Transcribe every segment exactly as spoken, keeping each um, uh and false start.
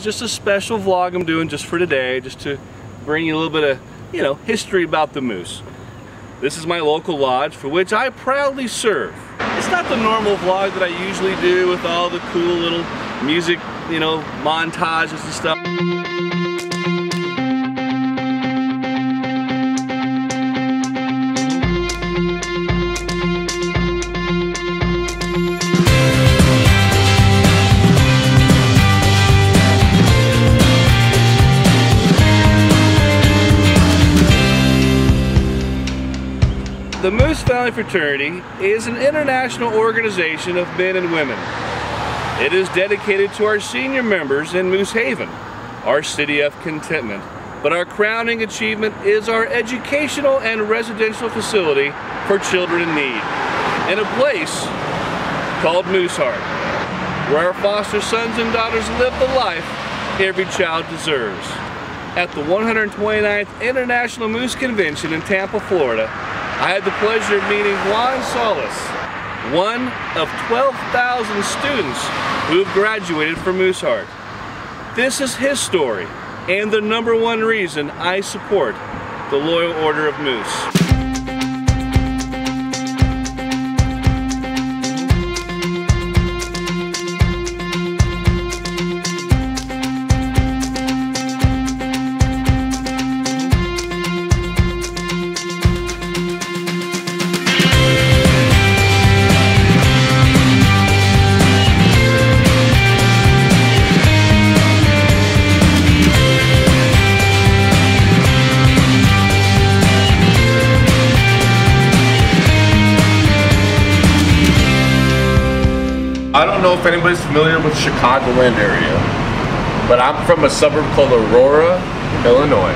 is just a special vlog I'm doing just for today, just to bring you a little bit of, you know, history about the moose. This is my local lodge for which I proudly serve. It's not the normal vlog that I usually do with all the cool little music, you know, montages and stuff. The Moose Family Fraternity is an international organization of men and women. It is dedicated to our senior members in Moosehaven, our city of contentment. But our crowning achievement is our educational and residential facility for children in need, in a place called Mooseheart, where our foster sons and daughters live the life every child deserves. At the one hundred twenty-ninth International Moose Convention in Tampa, Florida, I had the pleasure of meeting Juan Solis, one of twelve thousand students who have graduated from Mooseheart. This is his story, and the number one reason I support the Loyal Order of Moose. I don't know if anybody's familiar with the Chicagoland area, but I'm from a suburb called Aurora, Illinois.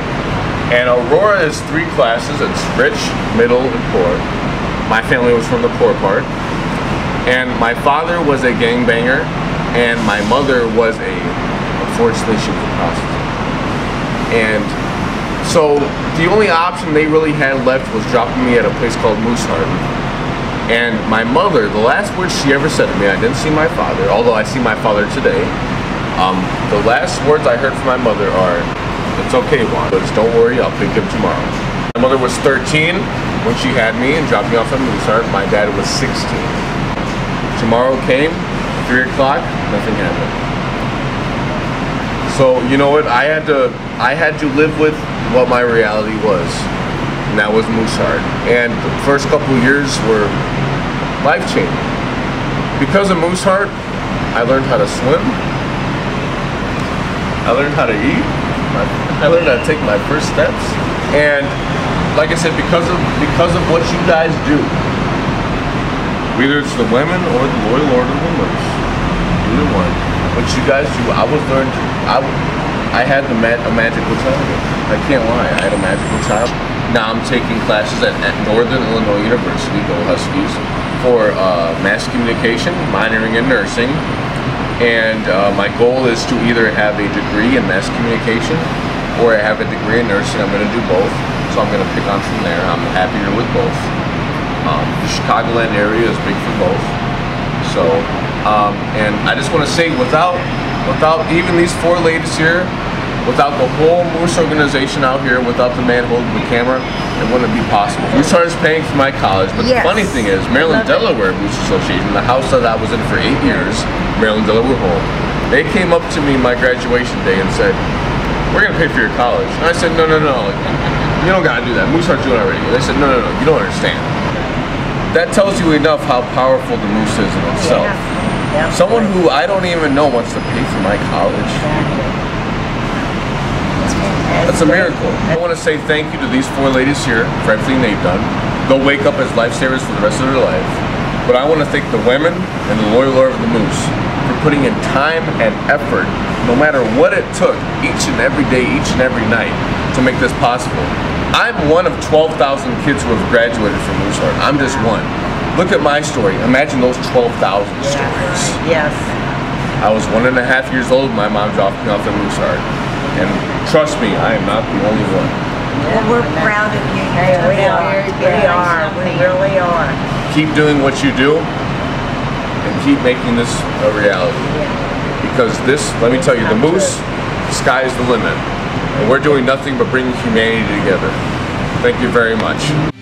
And Aurora is three classes. It's rich, middle, and poor. My family was from the poor part. And my father was a gangbanger, and my mother was a, unfortunately, she was a prostitute. And so the only option they really had left was dropping me at a place called Mooseheart. And my mother, the last words she ever said to me, I didn't see my father, although I see my father today. Um, the last words I heard from my mother are, "It's okay, Juan, but don't worry, I'll pick you up tomorrow." My mother was thirteen when she had me and dropped me off at Mooseheart. My dad was sixteen. Tomorrow came, three o'clock, nothing happened. So, you know what, I had to, I had to live with what my reality was. And that was Mooseheart. And the first couple of years were life-changing. Because of Mooseheart, I learned how to swim. I learned how to eat. I learned how to take my first steps. And like I said, because of because of what you guys do, whether it's the women or the Loyal Order of the Moose, either one, what you guys do, I was learned. I I had the ma a magical childhood. I can't lie. I had a magical childhood. Now I'm taking classes at, at Northern Illinois University, go Huskies, for uh, mass communication, minoring in nursing, and uh, my goal is to either have a degree in mass communication or I have a degree in nursing. I'm going to do both, so I'm going to pick on from there. I'm happier with both. Um, the Chicagoland area is big for both. So, um, and I just want to say, without, without even these four ladies here, without the whole Moose organization out here, without the man holding the camera, it wouldn't be possible. Mooseheart is paying for my college, but yes. The funny thing is, Maryland Delaware Moose Association, the house that I was in for eight years, Maryland Delaware Hall, they came up to me my graduation day and said, "We're gonna pay for your college." And I said, "No, no, no, you don't gotta do that. Mooseheart's doing it already." And they said, "No, no, no, you don't understand." That tells you enough how powerful the Moose is in itself. Yeah. Yeah. Someone who I don't even know wants to pay for my college. That's a miracle. I want to say thank you to these four ladies here for everything they've done. They'll wake up as lifesavers for the rest of their life. But I want to thank the women and the Loyal Order of the Moose for putting in time and effort, no matter what it took, each and every day, each and every night, to make this possible. I'm one of twelve thousand kids who have graduated from Mooseheart. I'm just one. Look at my story. Imagine those twelve thousand stories. Yes. I was one and a half years old when my mom dropped me off at Mooseheart. And trust me, I am not the only one. Well, we're proud of you. Yeah, we, we are. We are. We really are. Keep doing what you do, and keep making this a reality. Yeah. Because this, let me tell you, the moose sky's the limit. And we're doing nothing but bringing humanity together. Thank you very much.